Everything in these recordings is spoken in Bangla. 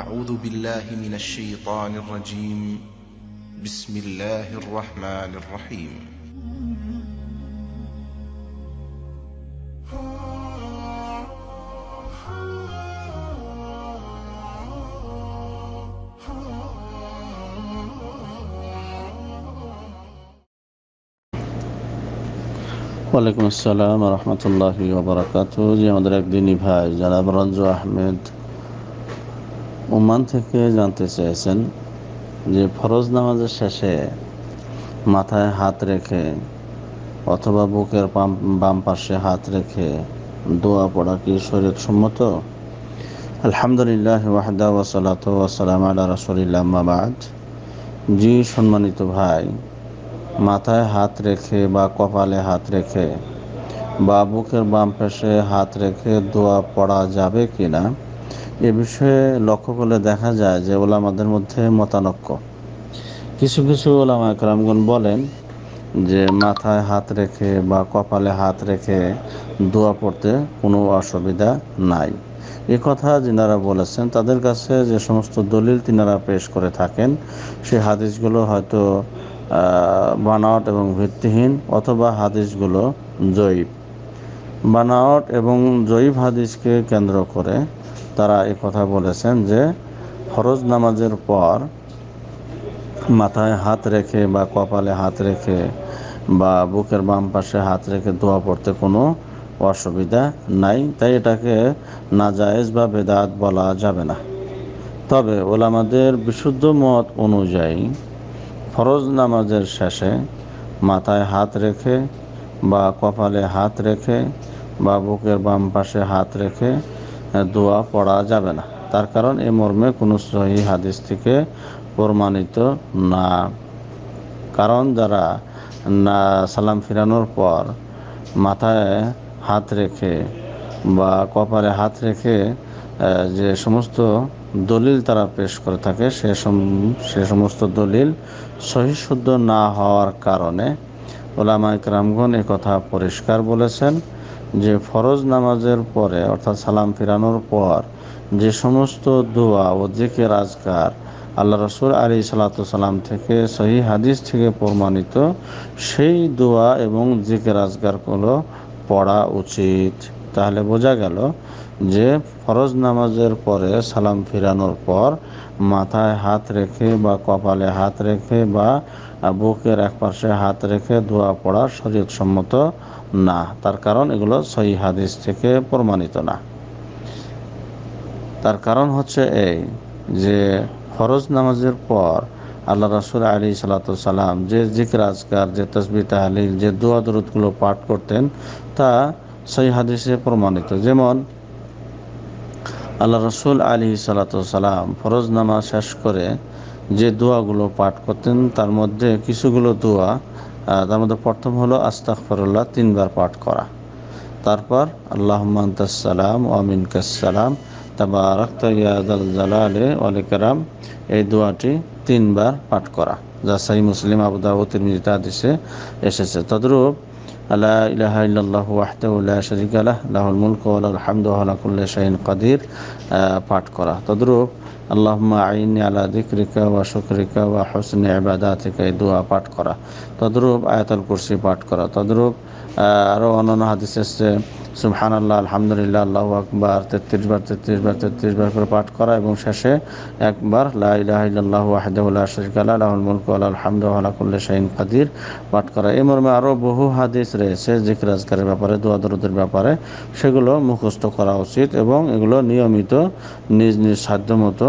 أعوذ بالله من الشيطان الرجيم. بسم الله الرحمن الرحيم. ওয়ালাইকুম আসসালাম ওয়া রাহমাতুল্লাহি ওয়া বারাকাতুহু। যে আমাদের একদিনই ভাই জনাব রঞ্জু আহমেদ ওমান থেকে জানতে চেয়েছেন যে ফরজ নামাজের শেষে মাথায় হাত রেখে অথবা বুকের বাম পাশে হাত রেখে দোয়া পড়া কি শরীয়তসম্মত? আলহামদুলিল্লাহ ওয়াহদা ওয়া সালাতু ওয়া সালামু আলা রাসূলিল্লাহ, আম্মা বা'দ। জি সম্মানিত ভাই, মাথায় হাত রেখে বা কপালে হাত রেখে বা বুকের বাম পাশে হাত রেখে দোয়া পড়া যাবে কি না, এ বিষয়ে লক্ষ্য করলে দেখা যায় যে ওলামাদের মধ্যে মতানক্য। কিছু কিছু ওলামা একরামগণ বলেন যে মাথায় হাত রেখে বা কপালে হাত রেখে দোয়া পড়তে কোনো অসুবিধা নাই। এ কথা যিনারা বলেছেন তাদের কাছে যে সমস্ত দলিল তিনারা পেশ করে থাকেন সেই হাদিসগুলো হয়তো বানাওয়াট এবং ভিত্তিহীন, অথবা হাদিসগুলো জয়ীব। বানাওয়াট এবং জয়ীব হাদিসকে কেন্দ্র করে তারা এ কথা বলেছেন যে ফরজ নামাজের পর মাথায় হাত রেখে বা কপালে হাত রেখে বা বুকের বাম পাশে হাত রেখে দোয়া পড়তে কোনো অসুবিধা নাই, তাই এটাকে নাজায়েজ বা বেদাত বলা যাবে না। তবে ওলামাদের বিশুদ্ধ মত অনুযায়ী ফরজ নামাজের শেষে মাথায় হাত রেখে বা কপালে হাত রেখে বা বুকের বাম পাশে হাত রেখে দোয়া পড়া যাবে না। তার কারণ এ মর্মে কোনো সহি হাদিস থেকে প্রমাণিত না। কারণ যারা না সালাম ফিরানোর পর মাথায় হাত রেখে বা কপালে হাত রেখে যে সমস্ত দলিল তারা পেশ করে থাকে সে সমস্ত দলিল সহি শুদ্ধ না হওয়ার কারণে ওলামা ইকরামগণ এ কথা পরিষ্কার বলেছেন যে ফরজ নামাজের পরে অর্থাৎ সালাম ফিরানোর পর যে সমস্ত দোয়া ও জিকির আজকার আল্লাহ রাসূল আলাইহিস সালাতু সালাম থেকে সহি হাদিস থেকে প্রমাণিত সেই দোয়া এবং জিকির আজকারগুলো পড়া উচিত। তাহলে বোঝা গেল যে ফরজ নামাজের পরে সালাম ফিরানোর পর মাথায় হাত রেখে বা কপালে হাত রেখে বা বুকের একপাশে হাত রেখে দোয়া পড়া শরীয়তসম্মত না। তার কারণ এগুলো সহিহ হাদিস থেকে প্রমাণিত না। তার কারণ হচ্ছে এই যে ফরজ নামাজের পর আল্লাহ রাসূল আলাইহিস সালাতু সালাম যে যিকর আজকার, যে তাসবিহ তাহলিল, যে দোয়া দরুদগুলো পাঠ করতেন তা সহিহ হাদিসে প্রমাণিত। যেমন আল্লাহ রাসূল আলাইহিস সালাতু সালাম ফরজ নামাজ শেষ করে যে দোয়াগুলো পাঠ করতেন তার মধ্যে কিছুগুলো দোয়া, তার মধ্যে প্রথম হলো আস্তাগফিরুল্লাহ 3 বার পাঠ করা, তারপর আল্লাহুম্মা আনতাস সালাম ওয়া মিনকাস সালাম তাবারাকতা ইয়া যাল জালালি ওয়াল ইকরাম, এই দোয়াটি 3 বার পাঠ করা, যা সহিহ মুসলিম, আবু দাউদ, তিরমিজিতে হাদিসে এসেছে। তদ্রূপ লা ইলাহা ইল্লাল্লাহু ওয়াহদাহু লা শারীকা লাহু লাহুল মুলকু ওয়া লাহুল হামদু ওয়া লা কুল্লি শাইইন কাদির পাঠ করা। তদ্রূপ আল্লাহুম্মা আইননি আলা যিকরিকা ওয়া শুকরিকা ওয়া হুসনি ইবাদাতিকা, এই দোয়া পাঠ করা। তদ্রূপ আয়াতুল কুরসি পাঠ করা। তদ্রূপ আরও অন্যান্য হাদিসে এসেছে সুবহানাল্লাহ, আলহামদুলিল্লাহ, আল্লাহু আকবার 33 বার করে পাঠ করা এবং শেষে একবার লা ইলাহা ইল্লাল্লাহু ওয়াহদাহু লা শারীকা লাহু লাহুল মুলকু ওয়া লাহুল হামদু ওয়া আলা কুল্লি শাইইন কাদির পাঠ করা। এই মর্মে আরও বহু হাদিস রয়েছে যিকর আজকারের ব্যাপারে, দোয়া দরুদের ব্যাপারে, সেগুলো মুখস্থ করা উচিত এবং এগুলো নিয়মিত নিজ নিজ সাধ্যমতো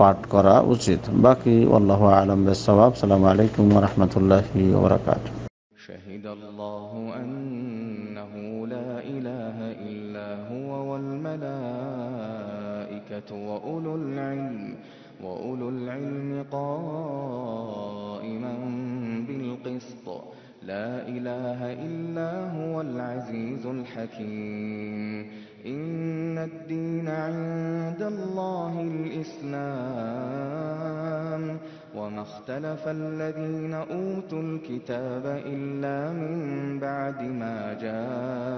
পাঠ করা উচিত। বাকি আল্লাহু আ'লাম বিস-সাওয়াব। আসসালামু আলাইকুম ওয়া রাহমাতুল্লাহি ওয়া বারাকাতুহু। শাহিদাল্লাহু আন্নাহু লা ইলাহা ইল্লা হুয়া ওয়াল মালায়েকাতু ওয়া উলুল ইলমি কায়িমান বিল কিসত। লা ইলাহা ইল্লা হুয়াল আজিজুল হাকীম। إن الدين عند الله الإسلام، وما اختلف الذين أوتوا الكتاب إلا من بعد ما جاءهم